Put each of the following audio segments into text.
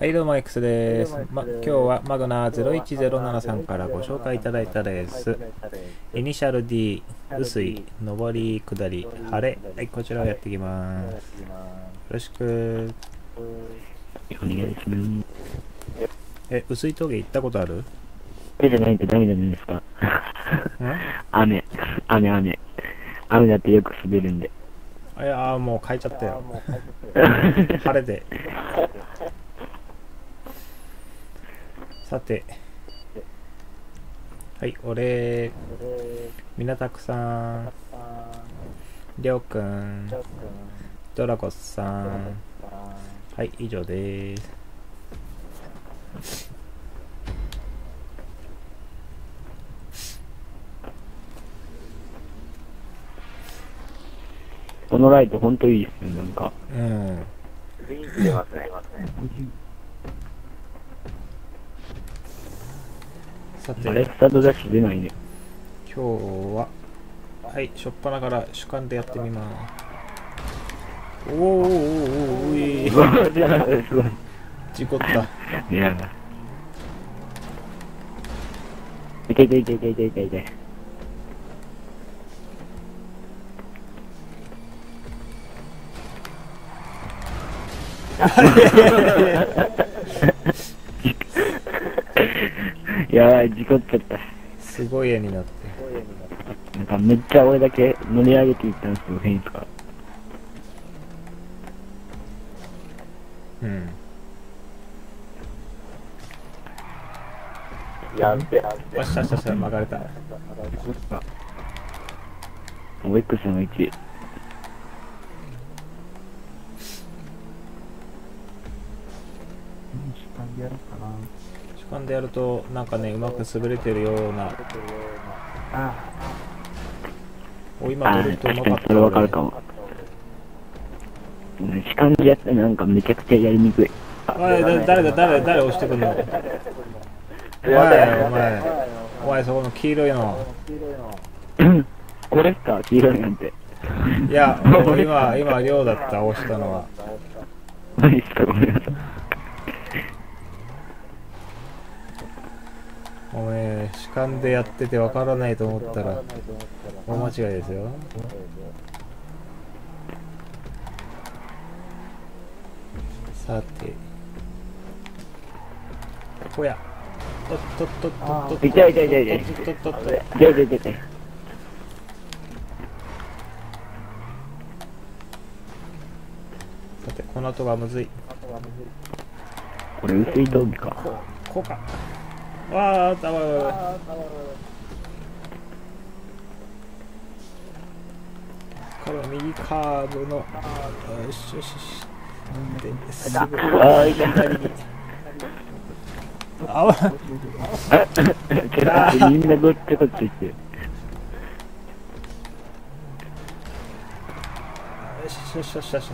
はいどうも X です。今日はマグナー01073さんからご紹介いただいたです。イニシャル D、薄い、上り、下り、晴れ。はい、こちらをやっていきます。よろしく。薄い峠行ったことある？雨じゃないってダメじゃないですか。雨。雨だってよく滑るんで。いやーもう変えちゃったよ。晴れで。さて、はい、俺、みなたくさん、りょうくん、ドラゴスさん、はい、以上です。このライト、ほんといいですね、なんか。うん。出ますね。アレクサとダッシュ出ないね。今日は、はい、しょっぱなから主観でやってみます。おー、事故った。嫌だ。いけ。やばい、事故っちゃった。すごい絵になって、なんかめっちゃ俺だけ乗り上げていったんですけど、変ですか。うん、やべ。あした曲がれた。おっ X の1。主観でやるとなんかね、うまく滑れてるような。お、今乗るとうまかった。それわかるかも。主観でやったらなんかめちゃくちゃやりにくい。誰押してくんの。お前そこの黄色いの。これっすか、黄色いなんて。いや、今量だった、押したのは。何ですか、ごめんなさい。お前、主観でやっててわからないと思ったら大間違いですよ。さて、こや、とっと。痛い。さて、この後がむずい。これ薄い峠か。こうか。わあ、たまる。この右カーブの、よしよしよし。みんなどっちこっち行って。よしよしよしよし。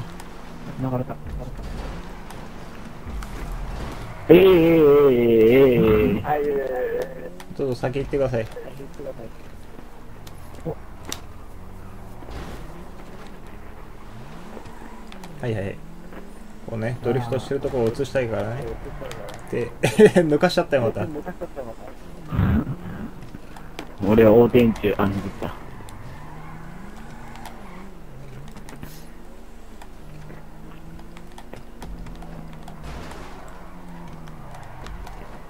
流れた。ちょっと先行ってください。はい。こうね、ドリフトしてるところを映したいからね。で、抜かしちゃったよ、また。俺は横転中、あ、抜けた。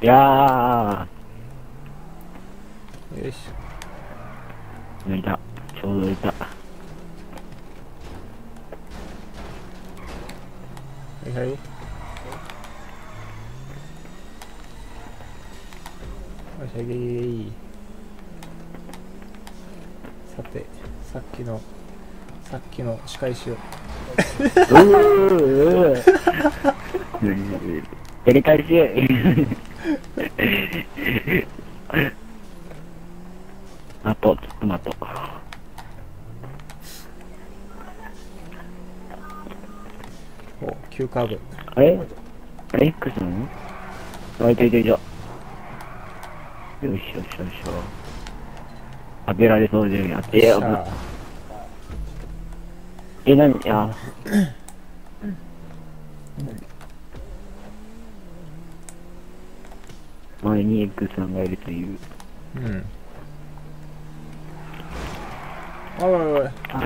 いやー、よいしょ。抜いた、ちょうどいた。はい。さて、さっきの仕返しを。やり返し。あと、ちょっと待とう。お、急カーブ。あれ X なの？いた。よいしょ。当てられそうで、当てよう。何？前にエッグさんがいるという。うん。おいおいおい。あ、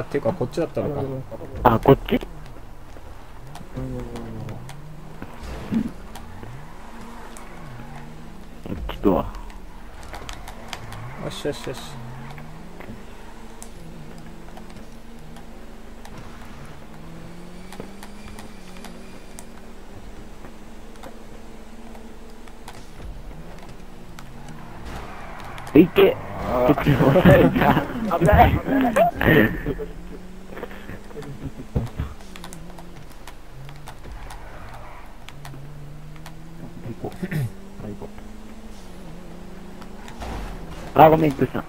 っていうかこっちだったのか。あ、こっち？こっちとは。よしよしよし。いけ。危ない。あ、ごめん、どうした。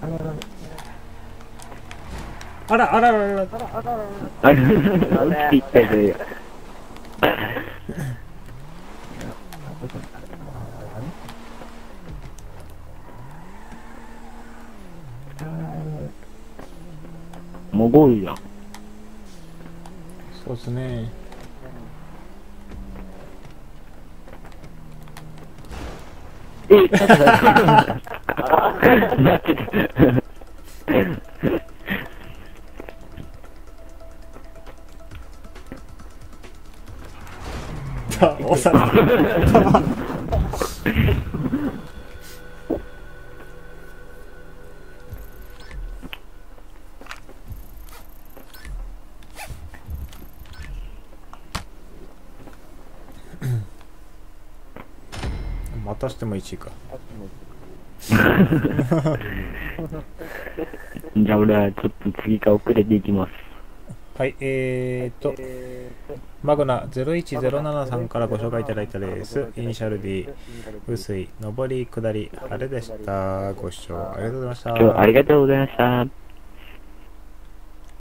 あらあらあらあらあらあら。一体どういう。もごいやん。そうっすね。え、ちょっと待って。おさらまたしても1位か。じゃあ俺はちょっと次から遅れていきます。はい、マグナ0107さんからご紹介いただいたレース、イニシャル D、碓井、上り、下り、晴れでした。ご視聴ありがとうございました。今日はありがとうございました。